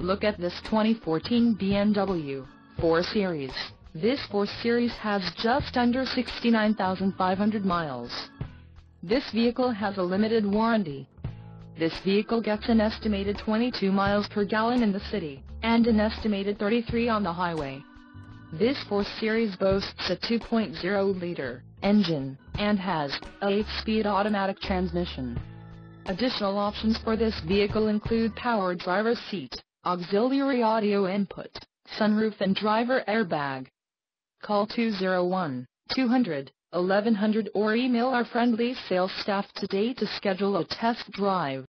Look at this 2014 BMW 4 Series. This 4 Series has just under 69,500 miles. This vehicle has a limited warranty. This vehicle gets an estimated 22 miles per gallon in the city, and an estimated 33 on the highway. This 4 Series boasts a 2.0-liter engine, and has a 8-speed automatic transmission. Additional options for this vehicle include power driver's seat, auxiliary audio input, sunroof and driver airbag. Call 201-200-1100 or email our friendly sales staff today to schedule a test drive.